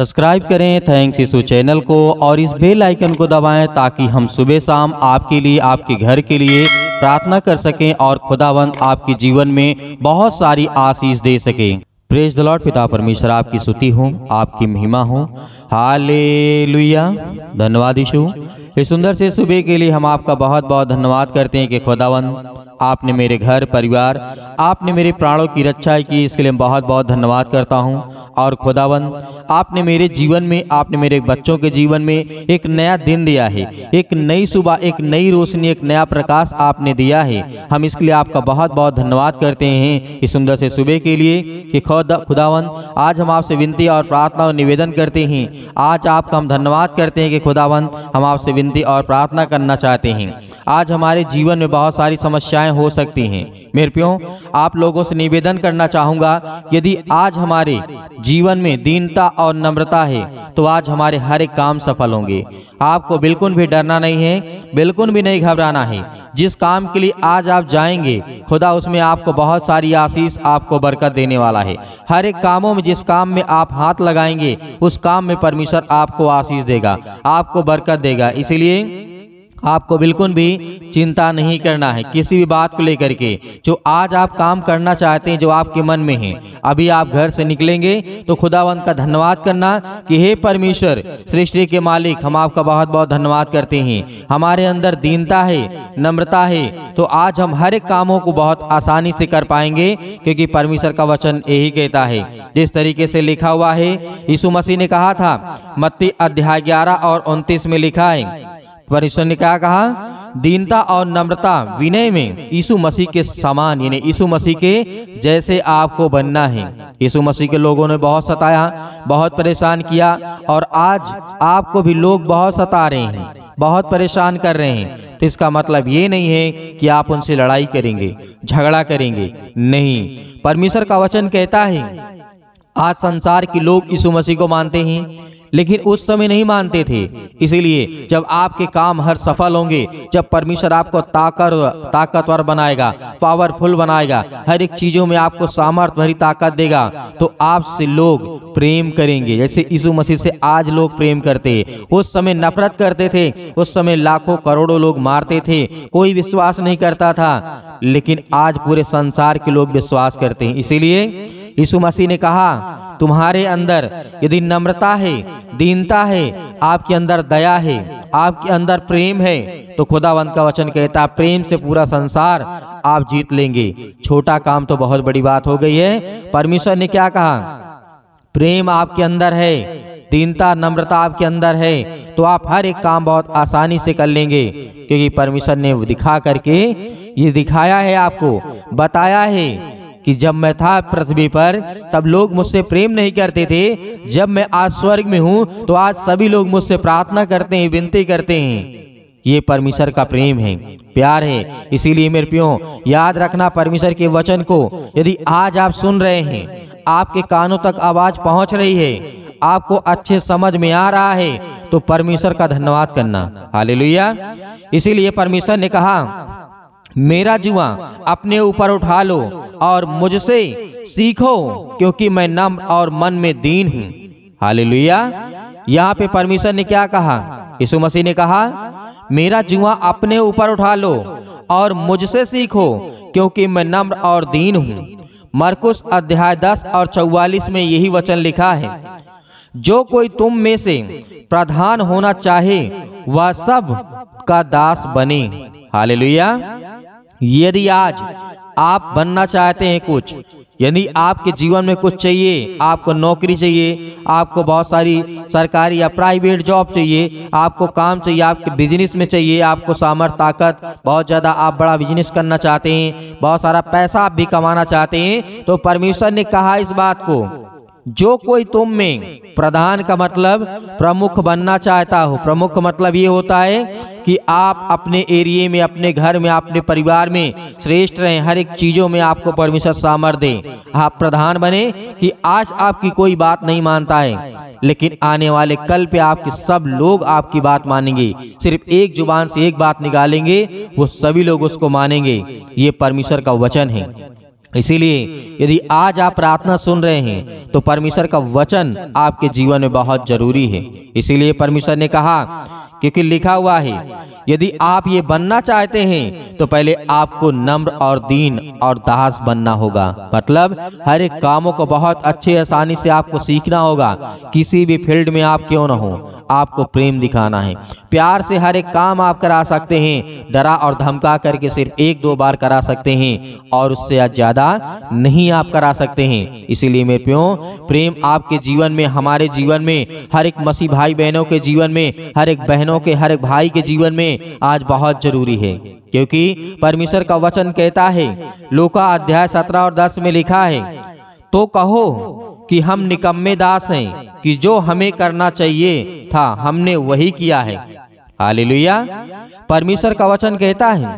Subscribe करें thanks यीशु channel को और इस बेल आइकन को दबाएं ताकि हम सुबह शाम आपके लिए, आपके घर के लिए प्रार्थना कर सकें और खुदावंद आपके जीवन में बहुत सारी आशीष दे सकें। Praise the Lord. पिता परमेश्वर आपकी स्तुति हो, आपकी महिमा हो। हालेलुया। धन्यवाद यीशु, इस सुंदर से सुबह के लिए हम आपका बहुत बहुत धन्यवाद करते हैं कि खुदावंद आपने मेरे घर परिवार, आपने मेरे प्राणों की रक्षा की, इसके लिए बहुत बहुत धन्यवाद करता हूं। और खुदावंद आपने मेरे जीवन में, आपने मेरे बच्चों के जीवन में एक नया दिन दिया है, एक नई सुबह, एक नई रोशनी, एक नया प्रकाश आपने दिया है। हम इसके लिए आपका बहुत बहुत धन्यवाद करते हैं इस सुंदर से सुबह के लिए कि खुदावंद आज हम आपसे विनती और प्रार्थना और निवेदन करते हैं। आज आपका हम धन्यवाद करते हैं कि खुदावंद हम आपसे विनती और प्रार्थना करना चाहते हैं। आज हमारे जीवन में बहुत सारी समस्याएं हो सकती हैं। मेरे प्यों, आप लोगों से निवेदन करना चाहूँगा, यदि आज हमारे जीवन में दीनता और नम्रता है तो आज हमारे हर एक काम सफल होंगे। आपको बिल्कुल भी डरना नहीं है, बिल्कुल भी नहीं घबराना है। जिस काम के लिए आज आप जाएंगे खुदा उसमें आपको बहुत सारी आशीष, आपको बरकत देने वाला है। हर एक कामों में, जिस काम में आप हाथ लगाएंगे उस काम में परमेश्वर आपको आशीष देगा, आपको बरकत देगा। इसीलिए आपको बिल्कुल भी चिंता नहीं करना है किसी भी बात को लेकर के। जो आज आप काम करना चाहते हैं, जो आपके मन में है, अभी आप घर से निकलेंगे तो खुदावंद का धन्यवाद करना कि हे परमेश्वर, सृष्टि के मालिक, हम आपका बहुत बहुत धन्यवाद करते हैं। हमारे अंदर दीनता है, नम्रता है, तो आज हम हर एक कामों को बहुत आसानी से कर पाएंगे, क्योंकि परमेश्वर का वचन यही कहता है। जिस तरीके से लिखा हुआ है, यीशु मसीह ने कहा था, मत्ती अध्याय 11 और 29 में लिखा है, परमेश्वर ने क्या कहा, दीनता और नम्रता विनय में यीशु मसीह के समान, यानी यीशु मसीह के जैसे आपको बनना है। यीशु मसीह के लोगों ने बहुत सताया, बहुत परेशान किया, और आज आपको भी लोग बहुत सता रहे हैं, बहुत परेशान कर रहे हैं। तो इसका मतलब ये नहीं है कि आप उनसे लड़ाई करेंगे, झगड़ा करेंगे, नहीं। परमेश्वर का वचन कहता है, आज संसार के लोग यीशु मसीह को मानते हैं लेकिन उस समय नहीं मानते थे। इसीलिए जब आपके काम हर सफल होंगे, जब परमेश्वर आपको ताकतवर बनाएगा, पावरफुल बनाएगा, हर एक चीज़ों में आपको सामर्थ भरी ताकत देगा, तो आपसे लोग प्रेम करेंगे, जैसे यीशु मसीह से आज लोग प्रेम करते। उस समय नफरत करते थे, उस समय लाखों करोड़ों लोग मारते थे, कोई विश्वास नहीं करता था, लेकिन आज पूरे संसार के लोग विश्वास करते हैं। इसीलिए यीशु मसीह ने कहा, तुम्हारे अंदर यदि नम्रता है, दीनता है, आपके अंदर दया है, आपके अंदर प्रेम है, तो खुदावंद का वचन कहता है प्रेम से पूरा संसार आप जीत लेंगे। छोटा काम तो बहुत बड़ी बात हो गई है। परमेश्वर ने क्या कहा, प्रेम आपके अंदर है, दीनता नम्रता आपके अंदर है, तो आप हर एक काम बहुत आसानी से कर लेंगे, क्योंकि परमेश्वर ने दिखा करके ये दिखाया है, आपको बताया है कि जब मैं था पृथ्वी पर तब लोग मुझसे प्रेम नहीं करते थे, जब मैं आज स्वर्ग में हूँ तो आज सभी लोग मुझसे प्रार्थना करते हैं, विनती करते हैं। ये परमेश्वर का प्रेम है, प्यार है। इसीलिए मेरे प्रियो, याद रखना परमेश्वर के वचन को। यदि आज आप सुन रहे हैं, आपके कानों तक आवाज पहुँच रही है, आपको अच्छे समझ में आ रहा है, तो परमेश्वर का धन्यवाद करना। हालेलुया। इसीलिए परमेश्वर ने कहा, मेरा जुआ अपने ऊपर उठा लो और मुझसे सीखो, क्योंकि मैं नम्र और मन में दीन हूँ। हालेलुया। यहाँ पे परमेश्वर ने क्या कहा, यीशु मसीह ने कहा, मेरा जुआ अपने ऊपर उठा लो और मुझसे सीखो, क्योंकि मैं नम्र और दीन हूँ। मरकुस अध्याय 10 और 44 में यही वचन लिखा है, जो कोई तुम में से प्रधान होना चाहे वह सब का दास बने। हालेलुया। यदि आज आप बनना चाहते हैं कुछ, यदि आपके जीवन में कुछ चाहिए, आपको नौकरी चाहिए, आपको बहुत सारी सरकारी या प्राइवेट जॉब चाहिए, आपको काम चाहिए, आपके बिजनेस में चाहिए, आपको सामर्थ ताकत बहुत ज़्यादा, आप बड़ा बिजनेस करना चाहते हैं, बहुत सारा पैसा आप भी कमाना चाहते हैं, तो परमेश्वर ने कहा इस बात को, जो कोई तुम में प्रधान का मतलब प्रमुख बनना चाहता हो, प्रमुख का मतलब ये होता है कि आप अपने एरिया में, अपने घर में, अपने परिवार में श्रेष्ठ रहें, हर एक चीज़ों में आपको परमेश्वर सामर्थ दे, आप प्रधान बने कि आज आपकी कोई बात नहीं मानता है, लेकिन आने वाले कल पे आपके सब लोग आपकी बात मानेंगे। सिर्फ एक जुबान से एक बात निकालेंगे, वो सभी लोग उसको मानेंगे। ये परमेश्वर का वचन है। इसीलिए यदि आज आप प्रार्थना सुन रहे हैं तो परमेश्वर का वचन आपके जीवन में बहुत जरूरी है। इसीलिए परमेश्वर ने कहा, क्योंकि लिखा हुआ है, यदि आप ये बनना चाहते हैं तो पहले आपको नम्र और दीन और दास बनना होगा। मतलब हर एक कामों को बहुत अच्छे आसानी से आपको सीखना होगा, किसी भी फील्ड में आप क्यों ना हो। आपको प्रेम दिखाना है, प्यार से हर एक काम आप करा सकते हैं। डरा और धमका करके सिर्फ एक दो बार करा सकते हैं और उससे ज्यादा नहीं आप करा सकते हैं। इसीलिए मेरे प्यारों, प्रेम आपके जीवन में, हमारे जीवन में, हर एक मसीह भाई बहनों के जीवन में, हर एक बहनों के, हर एक भाई के जीवन में आज बहुत जरूरी है। क्योंकि परमेश्वर का वचन कहता है, लूका अध्याय 17 और 10 में लिखा है, तो कहो कि हम निकम्मे दास हैं कि जो हमें करना चाहिए था हमने वही किया है। हालेलुया। परमेश्वर का वचन कहता है,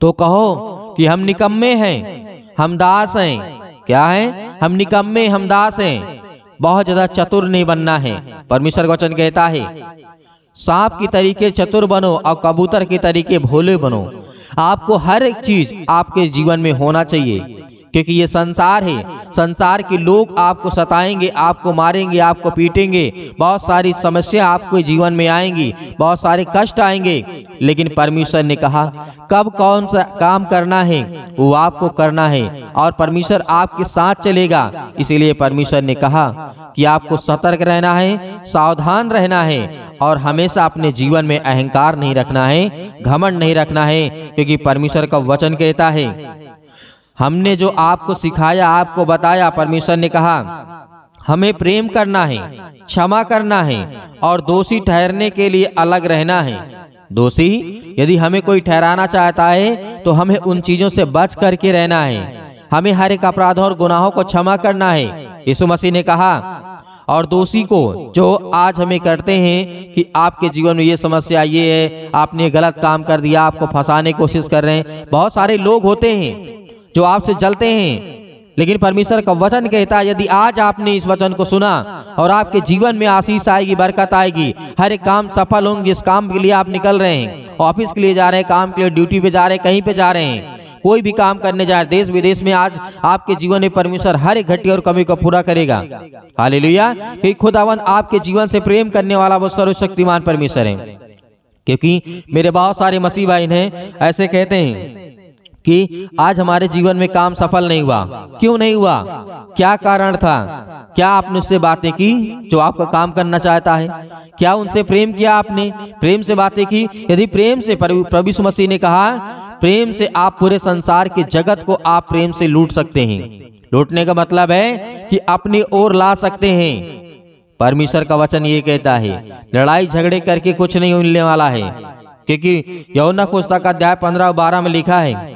तो कहो कि हम निकम्मे हैं, हम दास हैं। क्या है? हम निकम्मे, हम दास हैं। बहुत ज्यादा चतुर नहीं बनना है। परमेश्वर का वचन कहता है, सांप की तरीके चतुर बनो और कबूतर के तरीके भोले बनो। आपको हर एक चीज आपके जीवन में होना चाहिए, क्योंकि ये संसार है। संसार के लोग आपको सताएंगे, आपको मारेंगे, आपको पीटेंगे, बहुत सारी समस्या आपके जीवन में आएंगी, बहुत सारे कष्ट आएंगे। लेकिन परमेश्वर ने कहा कब कौन सा काम करना है वो आपको करना है, और परमेश्वर आपके साथ चलेगा। इसीलिए परमेश्वर ने कहा कि आपको सतर्क रहना है, सावधान रहना है, और हमेशा अपने जीवन में अहंकार नहीं रखना है, घमंड नहीं रखना है। क्योंकि परमेश्वर का वचन कहता है, हमने जो आपको सिखाया, आपको बताया, परमेश्वर ने कहा हमें प्रेम करना है, क्षमा करना है, और दोषी ठहरने के लिए अलग रहना है। दोषी यदि हमें कोई ठहराना चाहता है तो हमें उन चीजों से बच करके रहना है। हमें हर एक अपराधों और गुनाहों को क्षमा करना है। यीशु मसीह ने कहा, और दोषी को जो आज हमें करते हैं कि आपके जीवन में ये समस्या ये है, आपने गलत काम कर दिया, आपको फंसाने की कोशिश कर रहे हैं। बहुत सारे लोग होते हैं जो आपसे जलते हैं, लेकिन परमेश्वर का वचन कहता है, यदि आज आपने इस वचन को सुना और आपके जीवन में आशीष आएगी, बरकत आएगी, हर एक काम सफल होंगे। जिस काम के लिए आप निकल रहे हैं, ऑफिस के लिए जा रहे हैं, काम के लिए ड्यूटी पे जा रहे हैं, कहीं पे जा रहे हैं, कोई भी काम करने जाए, देश विदेश में, आज आपके जीवन में परमेश्वर हर एक घटी और कमी को पूरा करेगा। हालेलुया। कि खुदावंद आपके जीवन से प्रेम करने वाला वो सर्वशक्तिमान परमेश्वर है। क्योंकि मेरे बहुत सारे मसीह भाई हैं ऐसे कहते हैं कि आज हमारे जीवन में काम सफल नहीं हुआ, क्यों नहीं हुआ, क्या कारण था, क्या आपने उससे बातें की जो आपका काम करना चाहता है, क्या उनसे प्रेम किया, आपने प्रेम से बातें की। यदि प्रेम से, प्रभु यीशु मसीह ने कहा, प्रेम से आप पूरे संसार के जगत को आप प्रेम से लूट सकते हैं। लूटने का मतलब है कि अपनी ओर ला सकते हैं। परमेश्वर का वचन ये कहता है, लड़ाई झगड़े करके कुछ नहीं मिलने वाला है। क्योंकि यूहन्ना की पुस्तक अध्याय 15 और 12 में लिखा है,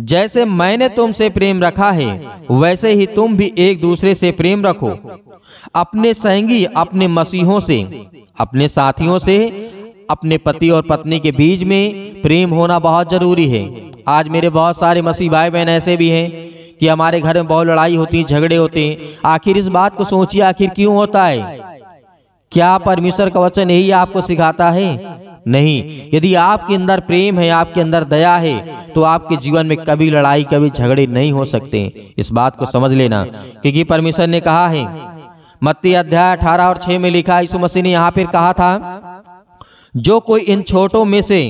जैसे मैंने तुमसे प्रेम रखा है वैसे ही तुम भी एक दूसरे से प्रेम रखो। अपने संगी, अपने मसीहों से, अपने साथियों से, अपने पति और पत्नी के बीच में प्रेम होना बहुत जरूरी है। आज मेरे बहुत सारे मसीह भाई बहन ऐसे भी हैं कि हमारे घर में बहुत लड़ाई होती है, झगड़े होते हैं। आखिर इस बात को सोचिए, आखिर क्यों होता है? क्या परमेश्वर का वचन यही आपको सिखाता है? नहीं। यदि आपके अंदर प्रेम है, आपके अंदर दया है, तो आपके जीवन में कभी लड़ाई, कभी झगड़े नहीं हो सकते। इस बात को समझ लेना, क्योंकि परमेश्वर ने कहा है, मत्ती अध्याय 18 और 6 में लिखा, यीशु मसीह ने यहाँ पर कहा था, जो कोई इन छोटों में से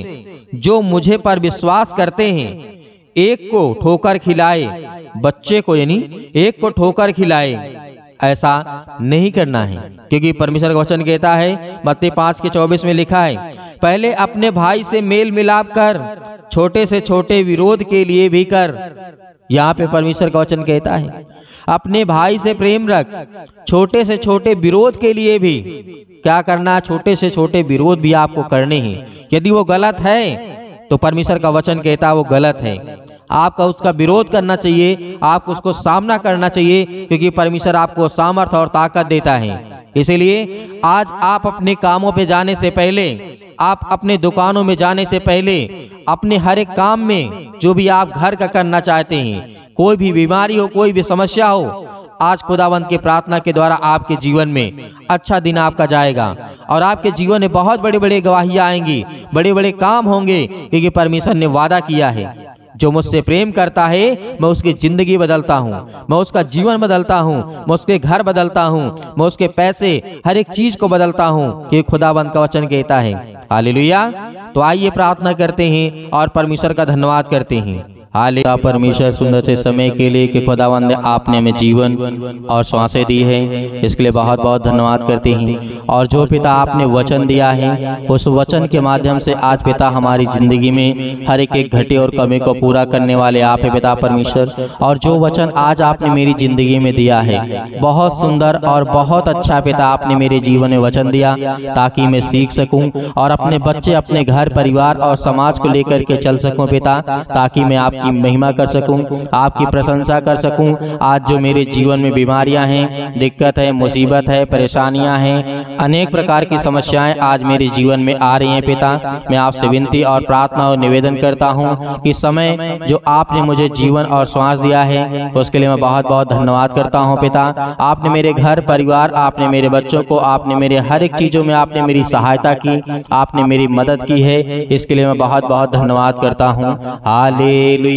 जो मुझे पर विश्वास करते हैं एक को ठोकर खिलाए, बच्चे को यानी एक को ठोकर खिलाए, ऐसा नहीं करना है। क्योंकि परमेश्वर का वचन कहता है, मत्ती 5 के 24 में लिखा है, पहले अपने भाई से मेल मिलाप कर, छोटे से छोटे विरोध के लिए भी कर। यहाँ पे परमेश्वर का वचन कहता है, अपने भाई से प्रेम रख, छोटे से छोटे विरोध के लिए भी। क्या करना है? छोटे से छोटे विरोध भी आपको करने हैं। यदि वो गलत है तो परमेश्वर का वचन कहता है वो गलत है, आपका उसका विरोध करना चाहिए, आपको उसको सामना करना चाहिए। क्योंकि परमेश्वर आपको सामर्थ और ताकत देता है। इसीलिए आज आप अपने कामों पे जाने से पहले, आप अपने दुकानों में जाने से पहले, अपने हर एक काम में जो भी आप घर का करना चाहते हैं, कोई भी बीमारी हो, कोई भी समस्या हो, आज खुदावंत के प्रार्थना के द्वारा आपके जीवन में अच्छा दिन आपका जाएगा और आपके जीवन में बहुत बड़े बड़े गवाहियाँ आएंगी, बड़े बड़े काम होंगे। क्योंकि परमेश्वर ने वादा किया है, जो मुझसे प्रेम करता है मैं उसकी ज़िंदगी बदलता हूँ, मैं उसका जीवन बदलता हूँ, मैं उसके घर बदलता हूँ, मैं उसके पैसे हर एक चीज़ को बदलता हूँ कि खुदाबंद का वचन कहता है। हालेलुया। तो आइए प्रार्थना करते हैं और परमेश्वर का धन्यवाद करते हैं। हालेलुया। परमेश्वर सुंदर से समय के लिए कि खुदावन ने आपने हमें जीवन और सांसें दी हैं, इसके लिए बहुत बहुत धन्यवाद करते हैं। और जो पिता आपने वचन दिया है उस वचन के माध्यम से आज पिता हमारी ज़िंदगी में हर एक घटे और कमी को पूरा करने वाले आप हैं पिता परमेश्वर। और जो वचन आज आपने मेरी ज़िंदगी में दिया है बहुत सुंदर और बहुत अच्छा पिता आपने मेरे जीवन में वचन दिया ताकि मैं सीख सकूँ और अपने बच्चे अपने घर परिवार और समाज को लेकर के चल सकूँ पिता, ताकि मैं आपकी महिमा कर सकूं, आपकी प्रशंसा कर सकूं। आज जो मेरे जीवन में बीमारियां हैं, दिक्कत है, मुसीबत है, परेशानियां हैं, अनेक प्रकार की समस्याएं आज मेरे जीवन में आ रही हैं पिता, मैं आपसे विनती और प्रार्थना और निवेदन करता हूं कि समय जो आपने मुझे जीवन और श्वास दिया है उसके लिए मैं बहुत बहुत धन्यवाद करता हूं पिता। आपने मेरे घर परिवार, आपने मेरे बच्चों को, आपने मेरे हर एक चीज़ों में आपने मेरी सहायता की, आपने मेरी मदद की है, इसके लिए मैं बहुत बहुत धन्यवाद करता हूँ। हालेलुया।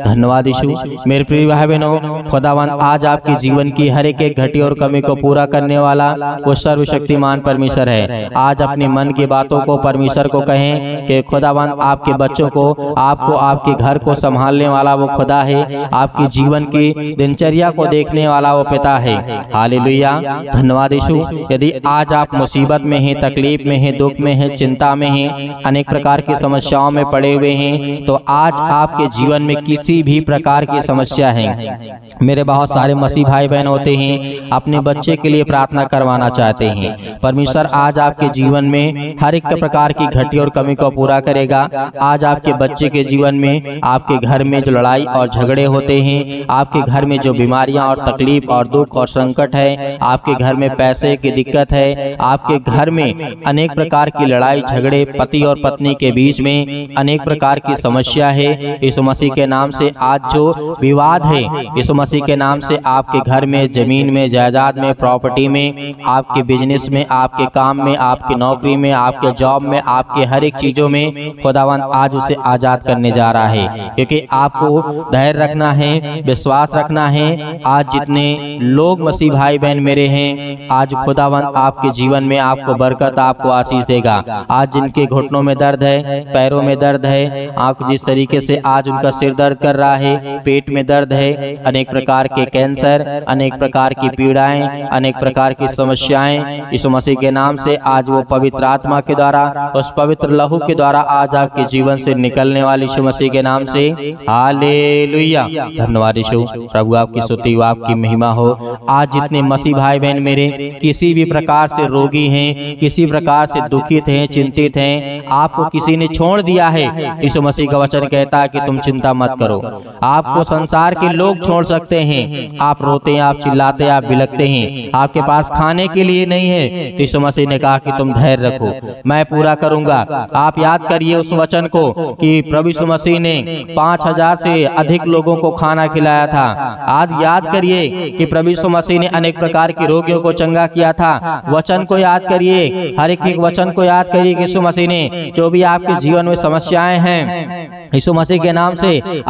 धन्यवाद यीशु। मेरे प्रिय भाई बहनों, खुदावन आज आपके जीवन की हर एक घटी और कमी को पूरा करने वाला वो सर्वशक्तिमान परमेश्वर है। आज अपने मन की बातों को परमेश्वर को कहें कि खुदावन आपके बच्चों को, आपको, आपके घर को संभालने वाला वो खुदा है, आपके जीवन की दिनचर्या को देखने वाला वो पिता है। हालेलुया। धन्यवाद यीशु। यदि आज आप मुसीबत में हैं, तकलीफ में हैं, दुख में हैं, चिंता में हैं, अनेक प्रकार की समस्याओं में पड़े हुए हैं, तो आज आपके जीवन में किसी भी प्रकार की समस्या है, मेरे बहुत सारे मसीह भाई बहन होते हैं अपने बच्चे के लिए प्रार्थना करवाना चाहते हैं, परमेश्वर आज आपके जीवन में हर एक प्रकार की घटी और कमी को पूरा करेगा। आज आपके बच्चे के जीवन में, आपके घर में जो लड़ाई और झगड़े होते हैं, आपके घर में जो बीमारियां और तकलीफ और दुख और संकट है, आपके घर में पैसे की दिक्कत है, आपके घर में अनेक प्रकार की लड़ाई झगड़े, पति और पत्नी के बीच में अनेक प्रकार की समस्या है, इस मसीह के नाम से आज जो विवाद है, यीशु मसीह के नाम से आपके घर में, जमीन में, जायदाद में, प्रॉपर्टी में, आपके बिजनेस में, आपके काम में, आपकी नौकरी में, आपके जॉब में, आपके हर एक चीज़ों में खुदावन आज उसे आज़ाद करने जा रहा है, क्योंकि आपको धैर्य रखना है, विश्वास रखना है। आज जितने लोग मसीह भाई बहन मेरे हैं, आज खुदावन आपके जीवन में आपको बरकत, आपको आशीष देगा। आज जिनके घुटनों में दर्द है, पैरों में दर्द है, आप जिस तरीके से आज उनका सिर दर्द कर रहा है, पेट में दर्द है, अनेक प्रकार के कैंसर, अनेक प्रकार की पीड़ाएं, अनेक प्रकार की समस्याएं, यीशु मसीह के नाम से आज वो पवित्र आत्मा के द्वारा, उस पवित्र लहू के द्वारा आज आपके जीवन से निकलने वाले यीशु मसीह के नाम से। हालेलुया। धन्यवाद यीशु। प्रभु आपकी स्तुति हो, आपकी महिमा हो। आज जितने मसीह भाई बहन मेरे किसी भी प्रकार से रोगी हैं, किसी प्रकार से दुखित हैं, चिंतित हैं, आपको किसी ने छोड़ दिया है, यीशु मसीह का वचन कहता है कि तुम चिंता मत करो। आपको संसार के लोग छोड़ सकते हैं, आप रोते हैं, आप चिल्लाते हैं, आप बिलखते हैं, आपके पास खाने के लिए नहीं है, यीशु मसीह ने कहा कि तुम धैर्य रखो, मैं पूरा करूंगा। आप याद करिए उस वचन को कि प्रभु यीशु मसीह ने 5000 से अधिक लोगों को खाना खिलाया था। आज याद करिए कि प्रभु यीशु मसीह ने अनेक प्रकार के रोगियों को चंगा किया था। वचन को याद करिए, हर एक वचन को याद करिए कि यीशु मसीह ने जो भी आपके जीवन में समस्याएं हैं, यीशु मसीह के नाम से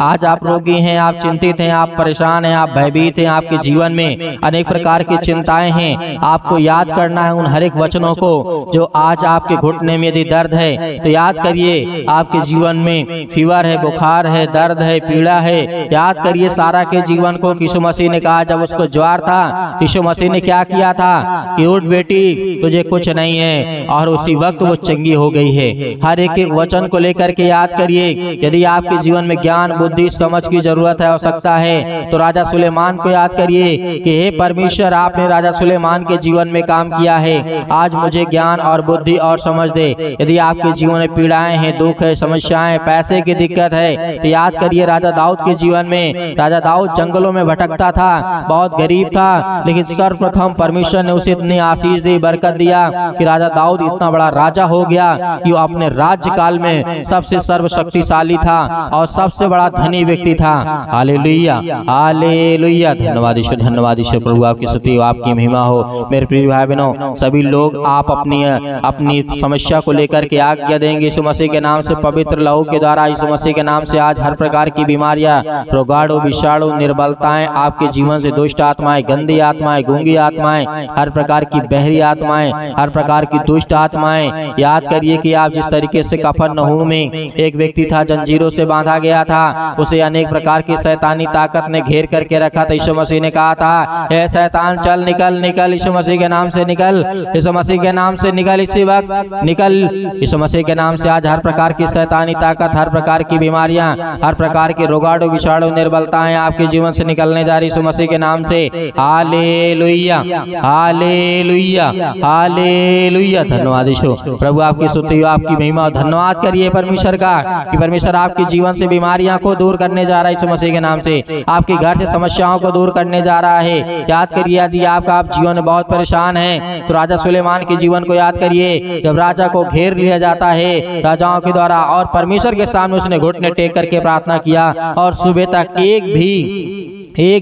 आज आप रोगी हैं, आप चिंतित हैं, आप परेशान हैं, आप भयभीत हैं, आपके जीवन में अनेक प्रकार की चिंताएं हैं, आपको याद करना है उन हर एक वचनों को। जो आज आपके घुटने में यदि दर्द है तो याद करिए, आपके जीवन में फीवर है, बुखार है, दर्द है, पीड़ा है, याद करिए सारा के जीवन को। यीशु मसीह ने कहा जब उसको ज्वार था, यीशु मसीह ने क्या किया था कि उठ बेटी तुझे कुछ नहीं है, और उसी वक्त वो चंगी हो गई है। हर एक वचन को लेकर के याद करिए। यदि आपके जीवन में ज्ञान, बुद्धि, समझ की जरूरत है, आवश्यकता है, तो राजा सुलेमान को याद करिए कि हे परमेश्वर, आपने राजा सुलेमान के जीवन में काम किया है, आज मुझे ज्ञान और बुद्धि और समझ दे। यदि आपके जीवन में पीड़ाएं हैं, दुख है, समस्याएं, पैसे की दिक्कत है, तो याद करिए राजा दाऊद के जीवन में। राजा दाऊद जंगलों में भटकता था, बहुत गरीब था, लेकिन सर्वप्रथम परमेश्वर ने उसे इतनी आशीष दी, बरकत दिया कि राजा दाऊद इतना बड़ा राजा हो गया कि वो अपने राज्यकाल में सबसे सर्वशक्तिशाली था और सबसे सबसे बड़ा धनी व्यक्ति था। हालेलुया हालेलुया, धन्यवाद ईश्वर, धन्यवाद ईश्वर। प्रभु आपकी स्तुति हो, आपकी महिमा हो। मेरे प्रिय भाई बहनों, सभी लोग आप अपनी समस्या को लेकर के आज्ञा देंगे यीशु मसीह के नाम से, पवित्र लहू के द्वारा यीशु मसीह के नाम से। आज हर प्रकार की बीमारियां, रोगाणु, विषाणु, निर्बलताएं, आपके जीवन से दुष्ट आत्माएं, गंदी आत्माएं, गूंगी आत्माएं, हर प्रकार की बहरी आत्माएं, हर प्रकार की दुष्ट आत्माएं। याद करिए कि आप जिस तरीके से कफरनहूम में एक व्यक्ति था, जंजीरों से बांधा गया था, उसे अनेक प्रकार की शैतानी ताकत ने घेर करके रखा था। यीशु मसीह ने कहा था, हे शैतान चल निकल निकल, यीशु मसीह के नाम से निकल, यीशु मसीह के नाम से निकल, इसी वक्त निकल यीशु मसीह के नाम से। आज हर प्रकार की शैतानी ताकत, हर प्रकार की बीमारियां, हर प्रकार के रोगाणु, विषाणु, निर्बलताएं आपके जीवन से निकलने जा रही यीशु मसीह के नाम से। हालेलुया हालेलुया हालेलुया, धन्यवाद यीशु। प्रभु आपकी स्तुति हो, आपकी महिमा हो। धन्यवाद करिए परमेश्वर का कि परमेश्वर आपके जीवन से बीमारियां को दूर करने जा रहा है यीशु मसीह के नाम से, आपके घर से समस्याओं को दूर करने जा रहा है। याद करिए, यदि आपका जीवन में बहुत परेशान है तो राजा सुलेमान के जीवन को याद करिए, जब राजा को घेर लिया जाता है राजाओं के द्वारा और परमेश्वर के सामने उसने घुटने टेक करके प्रार्थना किया और सुबह तक एक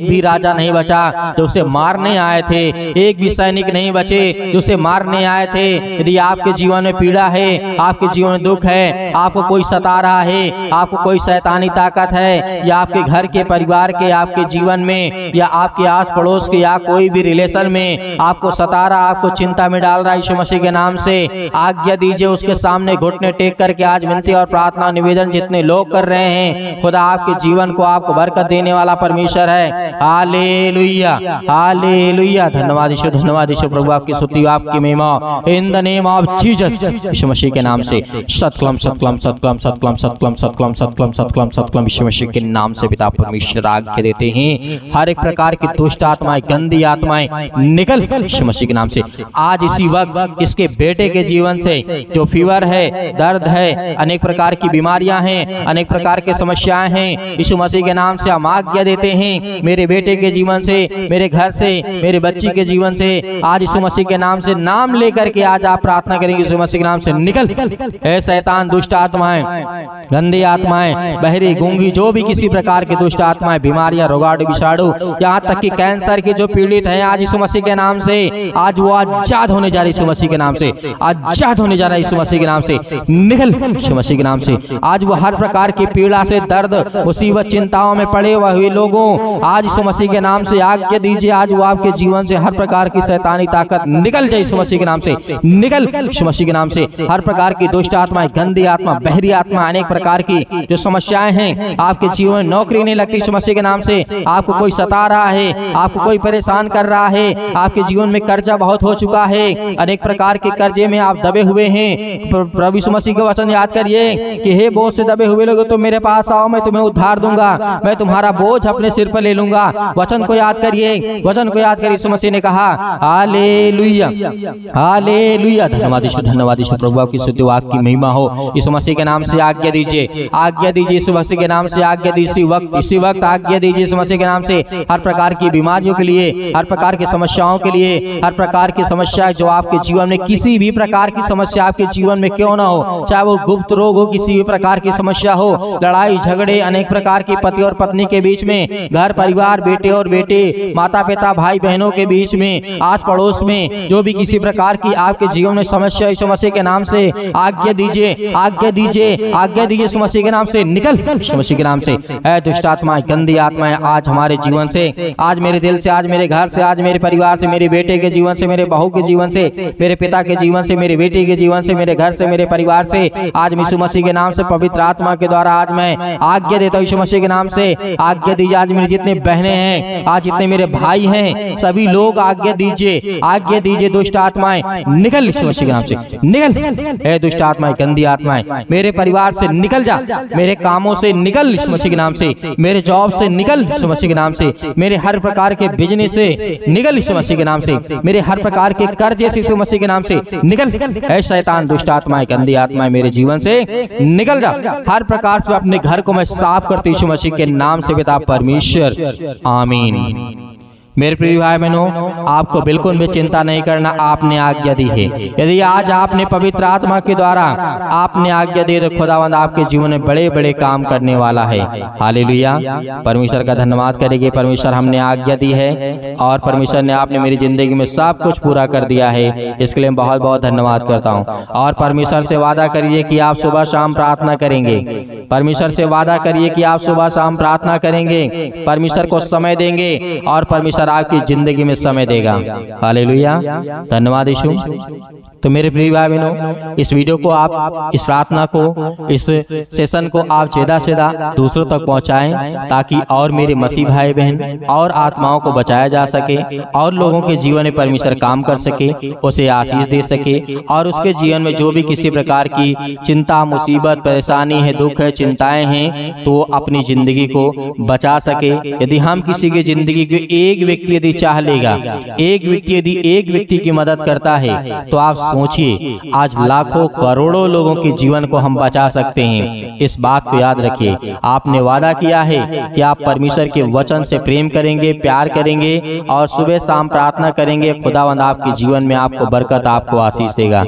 भी राजा नहीं बचा जो उसे मारने आए थे, एक भी सैनिक नहीं बचे जो उसे मारने आए थे। यदि आपके जीवन में पीड़ा है, आपके जीवन में दुख है, आपको कोई सता रहा है, आपको कोई शैतानी ताकत है, या आपके घर के परिवार के, आपके जीवन में या आपके आस पड़ोस के या कोई भी रिलेशन में आपको सता रहा, आपको चिंता में डाल रहा, यीशु मसीह के नाम से आज्ञा दीजिए, उसके सामने घुटने टेक करके आज विनती और प्रार्थना निवेदन जितने लोग कर रहे हैं, खुदा आपके जीवन को, आपको बरकत देने वाला परमेश्वर है। हालेलुया हालेलुया, धन्यवाद यीशु, धन्यवाद यीशु। प्रभु आपकी स्तुति हो, आपकी महिमा हो। In the name of Jesus, यीशु मसीह के नाम से। सतकलम सतकलम सतकलम सतकलम सतकलम सतकलम सतकलम सतकलम सतकलम, यीशु मसीह के नाम से पिता परमेश्वर आज्ञा देते हैं, हर एक प्रकार की दुष्ट आत्माएं, गंदी आत्माएं निकल, यीशु मसीह के नाम से। आज इसी वक्त इसके बेटे के जीवन से जो फीवर है, दर्द है, अनेक प्रकार की बीमारियां हैं, अनेक प्रकार की समस्याएं हैं, यीशु मसीह के नाम से हम आज्ञा देते हैं, मेरे बेटे के जीवन से, मेरे घर से, मेरे बच्ची के जीवन से आज यीशु मसीह के नाम से नाम लेकर के आज आप प्रार्थना करेंगे यीशु मसीह के नाम से, निकल ऐ शैतान, दुष्ट आत्माएं, गंदी आत्माएं, बहरी, गूंगी, जो भी किसी प्रकार के दुष्ट आत्माएं, बीमारियां, रोगाणु, विषाणु, यहाँ तक कि कैंसर के जो पीड़ित हैं आज यीशु मसीह के नाम से, आज वो आजाद होने जा रही यीशु मसीह के नाम से, आजाद होने जा रहा है यीशु मसीह के नाम से, निकल यीशु मसीह के नाम से। आज वो हर प्रकार की पीड़ा से, दर्द, मुसीबत, चिंताओं में पड़े हुए लोगों आज यीशु मसीह के नाम से आज्ञा दीजिए, आज वो आपके जीवन से हर प्रकार की शैतानी ताकत निकल जाए यीशु मसीह के नाम से, निकल यीशु मसीह के नाम से। हर प्रकार की दुष्ट आत्माएं, गंदी आत्मा, बहरी आत्मा, अनेक प्रकार की जो समस्याएं हैं आपके जीवन, नौकरी नहीं लगती यीशु मसीह के नाम से, आपको कोई सता रहा है, आपको कोई परेशान कर रहा है, आपके जीवन में कर्जा बहुत हो चुका है, अनेक प्रकार के कर्जे में आप दबे हुए हैं, प्रभु यीशु मसीह के वचन याद करिए कि हे बोझ से दबे हुए लोगों, तुम मेरे पास आओ, मैं तुम्हें उद्धार दूंगा, मैं तुम्हारा बोझ अपने सिर पर ले लूंगा। वचन को याद करिए, वचन को याद करिए। यीशु मसीह ने कहा हालेलुया हालेलुया, धन्यवाद यीशु, धन्यवाद यीशु। प्रभु आपकी स्तुति हो, आपकी महिमा हो। यीशु मसीह के नाम से आज्ञा दीजिए, आज्ञा दीजिए यीशु मसीह के नाम से, आज्ञा दीजिए इसी वक्त आज्ञा दीजिए यीशु मसीह के नाम से। हर प्रकार की बीमारियों के लिए, हर प्रकार की समस्याओं के लिए, हर प्रकार की समस्या जो आपके जीवन में, किसी भी प्रकार की समस्या आपके जीवन में क्यों ना हो, चाहे वो गुप्त रोग हो, किसी भी प्रकार की समस्या हो, लड़ाई झगड़े, अनेक प्रकार के पति और पत्नी के बीच में, घर परिवार, बेटे और बेटे, माता पिता, भाई बहनों के बीच में, आस पड़ोस में जो भी किसी प्रकार की आपके जीवन में समस्या, यीशु मसीह के नाम से आज्ञा दीजिए, आज्ञा दीजिए, आज्ञा दीजिए यीशु मसीह के नाम से, निकल यीशु मसीह के नाम से। ऐ दुष्ट आत्माएं, गंदी आत्माएं आज हमारे जीवन से, आज मेरे दिल से, आज मेरे घर से, आज मेरे परिवार से, मेरे बेटे के जीवन से, मेरे बहू के जीवन से, मेरे पिता के जीवन से, मेरे बेटी के जीवन से, मेरे घर से, मेरे परिवार से, आज यीशु मसीह के नाम से पवित्र आत्मा के द्वारा आज मैं आज्ञा देता हूँ यीशु मसीह के नाम से। आज्ञा दीजिए, आज मेरे जितने बहने हैं, आज इतने मेरे भाई हैं, सभी लोग आज्ञा दीजिए, आज्ञा दीजिए, दुष्ट आत्माएं निकल यीशु मसीह के नाम से, निकल ऐ दुष्ट आत्माएं, गंदी आत्माएं, मेरे परिवार से निकल जा, मेरे कामों से निकल यीशु मसीह के नाम से, मेरे जॉब से निकल यीशु मसीह के नाम से, मेरे हर प्रकार के बिजनेस से निकल यीशु मसीह के नाम से, मेरे हर प्रकार के कर्जे से यीशु मसीह के नाम से निकल, ऐ शैतान, दुष्ट आत्माएं, गंदी आत्माएं मेरे जीवन से निकल जा। हर प्रकार से अपने घर को मैं साफ करती हूँ यीशु मसीह के नाम से पिता परमेश्वर, आमीन। मेरे प्रिय भाई बहनों, आपको बिल्कुल भी चिंता नहीं करना, आपने आज्ञा दी है। यदि आज आपने पवित्र आत्मा के द्वारा आपने आज्ञा दी तो खुदावंद आपके जीवन में बड़े बड़े काम करने वाला है। हालेलुया, परमेश्वर का धन्यवाद करेंगे। परमेश्वर, हमने आज्ञा दी है और परमेश्वर ने आपने मेरी जिंदगी में सब कुछ पूरा कर दिया है, इसके लिए बहुत बहुत धन्यवाद करता हूँ। और परमेश्वर से वादा करिए कि आप सुबह शाम प्रार्थना करेंगे। परमेश्वर से वादा करिए कि आप सुबह शाम प्रार्थना करेंगे, परमेश्वर को समय देंगे और परमेश्वर आपकी जिंदगी में समय देगा। हालेलुया, धन्यवाद यीशु। तो मेरे प्रिय भाई बहनों, इस वीडियो को आप, इस प्रार्थना को, इस सेशन को आप सीधा सीधा दूसरों तक पहुंचाएं, ताकि और मेरे मसीह भाई बहन और आत्माओं को बचाया जा सके और लोगों के जीवन में परमेश्वर काम कर सके, उसे आशीष दे सके और उसके जीवन में जो भी किसी प्रकार की चिंता, मुसीबत, परेशानी है, दुख है, चिंताएं हैं, तो अपनी जिंदगी को बचा सके। यदि हम किसी की जिंदगी को एक व्यक्ति यदि चाह लेगा, एक व्यक्ति की मदद करता है, तो आप सोचिए आज लाखों करोड़ों लोगों के जीवन को हम बचा सकते हैं। इस बात को याद रखिए। आपने वादा किया है कि आप परमेश्वर के वचन से प्रेम करेंगे, प्यार करेंगे और सुबह शाम प्रार्थना करेंगे। खुदावंद आपके जीवन में आपको बरकत, आपको आशीष देगा।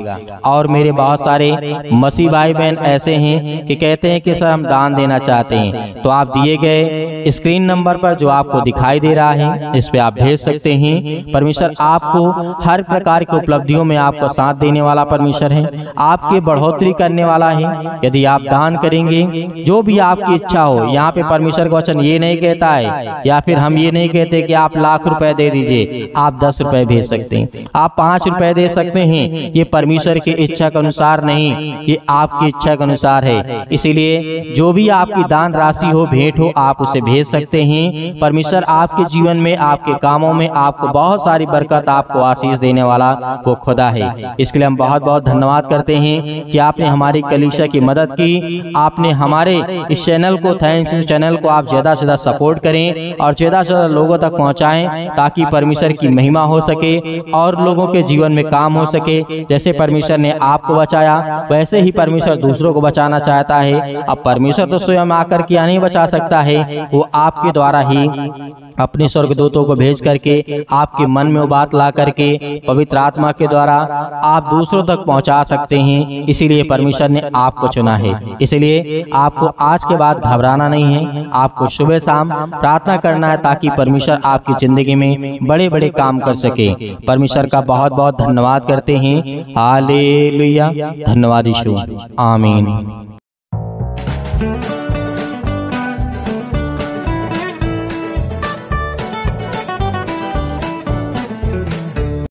और मेरे बहुत सारे मसीह भाई बहन ऐसे हैं कि कहते हैं कि सर हम दान देना चाहते हैं, तो आप दिए गए स्क्रीन नंबर पर जो आपको दिखाई दे रहा है इस पे आप भेज सकते हैं। परमेश्वर आपको हर प्रकार की उपलब्धियों में आपका साथ देने वाला परमेश्वर है, आपके बढ़ोतरी करने वाला है। यदि आप दान करेंगे, जो भी आपकी इच्छा हो, यहाँ पे परमेश्वर का वचन ये नहीं कहता है या फिर हम ये नहीं कहते कि आप लाख रुपए दे दीजिए। आप 10 रुपए भेज सकते हैं, आप 5 रुपए दे सकते हैं। ये परमेश्वर की इच्छा के अनुसार नहीं, ये आपकी इच्छा के अनुसार है। इसीलिए जो भी आपकी दान राशि हो, भेंट हो, आप उसे भेज सकते हैं। परमेश्वर आपके जीवन में, आपके कामों में आपको बहुत सारी बरकत, आपको आशीष देने वाला वो खुदा है। इसके लिए हम बहुत बहुत धन्यवाद करते हैं कि आपने हमारी कलीसिया की मदद की। आपने हमारे इस चैनल को, थैंक्स यीशु चैनल को, आप ज्यादा से ज्यादा सपोर्ट करें और ज्यादा से ज्यादा लोगों तक पहुंचाएं, ताकि परमेश्वर की महिमा हो सके और लोगों के जीवन में काम हो सके। जैसे परमेश्वर ने आपको बचाया, वैसे ही परमेश्वर दूसरों को बचाना चाहता है। अब परमेश्वर तो स्वयं आकर क्या नहीं बचा सकता है, वो आपके द्वारा ही अपने स्वर्गदूतों को भेज करके, आपके मन में वो बात ला करके पवित्र आत्मा के द्वारा आप दूसरों तक पहुंचा सकते हैं। इसीलिए परमेश्वर ने आपको चुना है। इसलिए आपको आज के बाद घबराना नहीं है, आपको सुबह शाम प्रार्थना करना है, ताकि परमेश्वर आपकी जिंदगी में बड़े बड़े काम कर सके। परमेश्वर का बहुत बहुत धन्यवाद करते हैं। हालेलुया, धन्यवाद यीशु, आमीन।